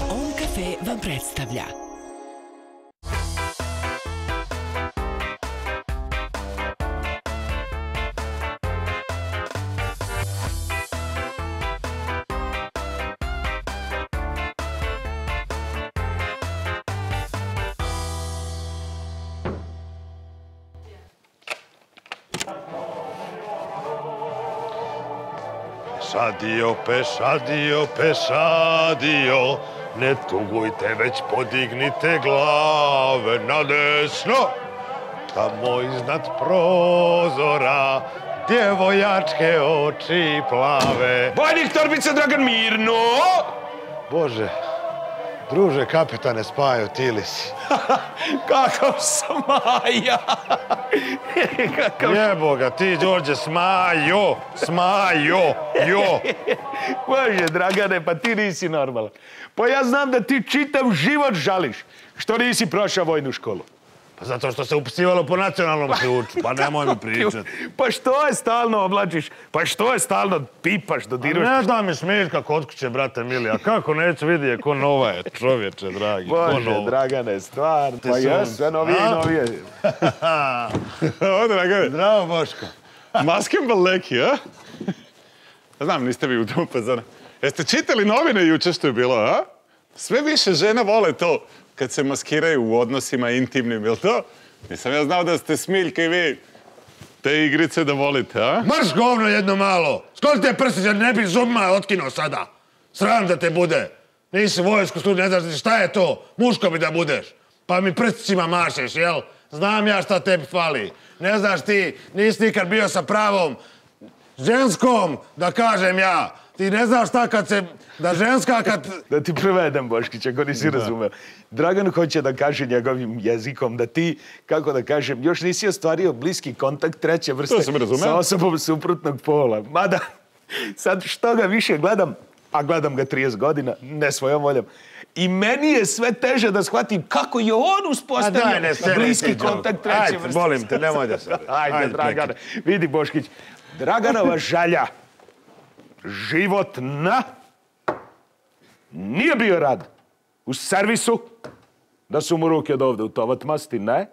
OM Cafe vam predstavlja. Pešadio, pešadio, ne tugujte, već podignite glave na desno. Tamo iznad prozora, djevojačke oči plave. Bojnik torbice, Dragan, mirno! Bože, druže kapitane, spaju ti li si? Kakav Smaja! Jebo ga, ti Đorđe, Smajo! Smajo! Jo! Bože, Dragane, pa ti nisi normalan. Pa ja znam da ti čitav život žališ što nisi prošao vojnu školu. Pa zato što se upisivalo po nacionalnom ključu, pa nemoj mi pričati. Pa što je stalno oblačiš, pa što je stalno pipaš, dodiruješ? Ne da mi Smiljka kod kuće, brate mili, a kako neću vidjeti ko nova je, čovječe, dragi, ko nova. Bože, Dragane, stvar, pa ja sve novije i novije. O, Dragane. Zdravo, Boško. Maskem baleki, a? Znam, niste vi u tom pazaru. Jeste čitali novine juče što je bilo, a? Sve više žene vole to kad se maskiraju u odnosima intimnim, jel to? Nisam ja znao da ste Smiljka i vi te igrice da volite, a? Mrš govno jedno malo! Sklonite prstiće, ne bi zubima otkinuo sada! Sram da te bude! Nisi vojsku služio, ne znaš šta je to? Muško bi da budeš! Pa mi prstićima mašeš, jel? Znam ja šta tebi fali. Ne znaš ti, nisi nikad bio sa pravom ženskom, da kažem ja. Ti ne znaš šta kad se... Da ženska kad... Da ti prevedem, Boškić, ako nisi razumeo. Dragan hoće da kaže njegovim jezikom da ti, kako da kažem, još nisi ostvario bliski kontakt treće vrste sa osobom suprotnog pola. Mada, sad što ga više gledam, a gledam ga 30 godina, ne svojom voljom, i meni je sve teže da shvatim kako je on uspostavio bliski kontakt treće vrste. Ajde, molim te, nemoj da se... Ajde, Dragane. Vidi, Boškić, Draganova žalja životna nije bio rad u servisu, da su mu ruke od ovde u tovat masti, ne.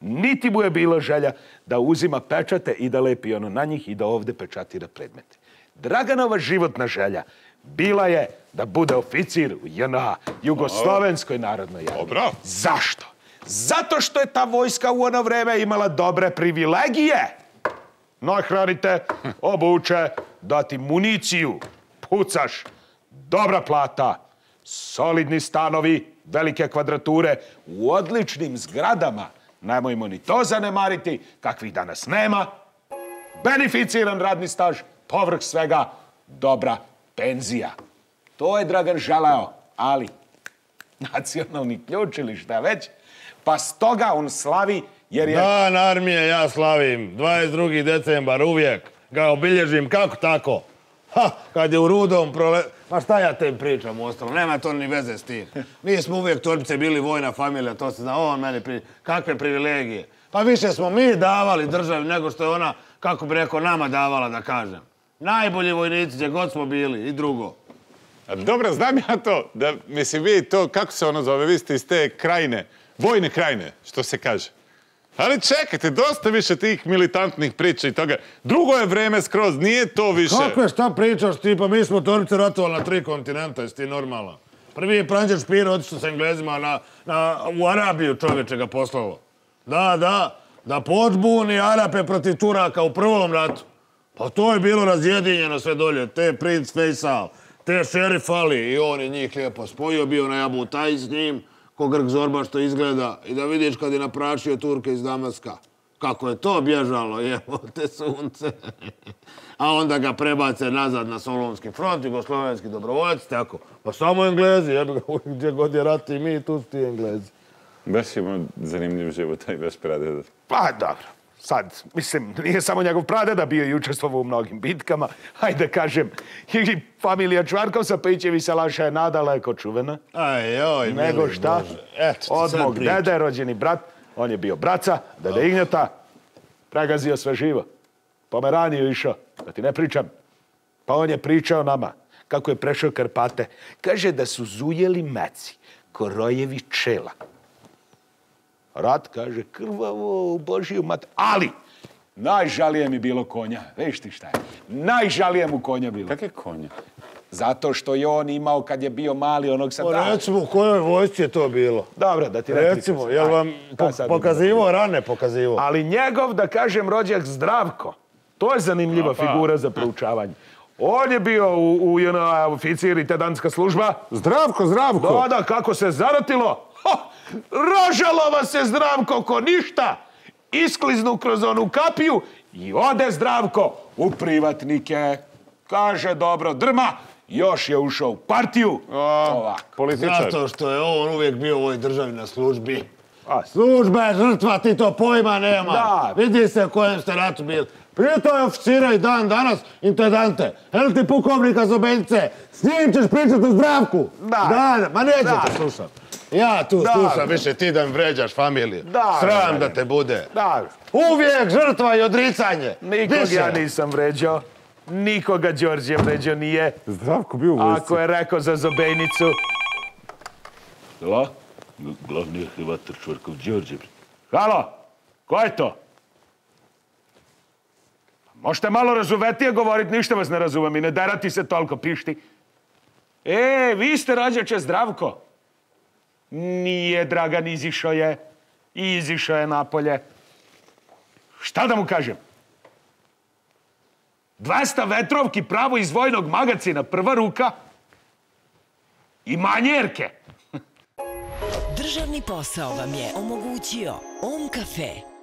Niti mu je bilo želja da uzima pečate i da lepi ono na njih i da ovde pečatira predmete. Draganova životna želja bila je da bude oficir u JNA, Jugoslovenskoj narodnoj armiji. Zašto? Zato što je ta vojska u ono vreme imala dobre privilegije. Nahranite, obuče, dati municiju, pucaš, dobra plata, solidni stanovi, velike kvadrature, u odličnim zgradama, nemojmo ni to zanemariti, kakvih danas nema, beneficiran radni staž, povrh svega, dobra penzija. To je Dragan želeo, ali nacionalni ključ ili šta već, pa stoga on slavi jer je... Dan armije ja slavim, 22. decembar uvijek, ga obilježim kako tako. Ha, kad je u Rudom prole... Ma šta ja te pričam uostalo, nema to ni veze s tim. Nismo uvijek torbice bili vojna familija, to se zna, on meni priča. Kakve privilegije. Pa više smo mi davali državi nego što je ona, kako bi rekao, nama davala, da kažem. Najbolji vojnici gdje god smo bili i drugo. Dobro, znam ja to, da mislim vi to, kako se ono zove, vi ste iz te krajine, vojne krajine, što se kaže. Ali čekajte, dosta više tih militantnih priča i toga. Drugo je vreme skroz, nije to više. Kako je šta pričaš ti, pa mi smo torbice ratovali na 3 kontinenta, jesi ti normalno? Prvi je Pranđer Špiro otišao sa Englezima u Arabiju, čovječe ga poslalo. Da podbuni Arape protiv Turaka u prvom ratu. Pa to je bilo razjedinjeno sve dolje, te princ Faisal, te šerif Ali, i on je njih lijepo spojio, bio na Abu Taj s njim, ko Grk Zorba što izgleda, i da vidiš kad je naprašio Turke iz Damaska. Kako je to bježalo, evo te sunce. A onda ga prebace nazad na Solunski front, jugoslovenski dobrovoljac, tako. Pa samo Englezi, jebno, gdje god je rat i mi, tu su ti Englezi. Baš imao zanimljiv život, taj baš pradeda. Pa dobro, sad, mislim, nije samo njegov pradeda bio i učestvovao u mnogim bitkama. Hajde kažem, i familija Čvarkovca, Pejićevi Salaša je nadaleko čuvena. Nego šta, od mog dede, rođeni brat, on je bio braca, dede Ignjata, pregazio sve živo. Pomeraniju išao, da ti ne pričam. Pa on je pričao nama kako je prešao Karpate, kaže da su zujeli meci, korojevi čela. Rat, kaže, krvavo, božiju mat, ali najžalije mi bilo konja. Veš ti šta je? Najžalije mu konja bilo. Kak je konja? Zato što je on imao kad je bio mali onog sad... Recimo, u kojoj vojsci je to bilo? Dobro, da ti rekli... Recimo, je li vam pokazivo rane pokazivo? Ali njegov, da kažem, rođak Zdravko, to je zanimljiva figura za proučavanje. On je bio u JNA oficir i tedanska služba. Zdravko, Zdravko! Da, kako se zarotilo? Rožalova se Zdravko ko ništa! Iskliznu kroz onu kapiju i ode Zdravko u privatnike. Kaže, dobro, drma, još je ušao u partiju. Ovako. Zato što je on uvijek bio u ovoj državi na službi. Služba je žrtva, ti to pojma nema. Vidi se u kojem ste ratu bili. Prije to je oficira i dan danas, intendante. Jel ti pukovnika Zobenice, s njim ćeš pričati o Zdravku. Da, ma nećete slušati. Ja tu slušam više, ti da mi vređaš familiju. Sram da te bude. Uvijek žrtva i odricanje. Nikog ja nisam vređao. Nikoga Đorđe vređao nije. Zdravko bio u vojsci. Ako je rekao za Zobenicu... Halo? Glavni je Hrvatar Čvrkov Đorđe. Halo? Ko je to? Možete malo razuvetije govorit, ništa vas ne razumem i ne derati se toliko, pišti. Vi ste rođače Zdravko. Nije, Dragan, izišao je. Izišao je napolje. Šta da mu kažem? 200 vetrovki pravo iz vojnog magacina, prva ruka i manjerke. Državni posao vam je omogućio OM Cafe.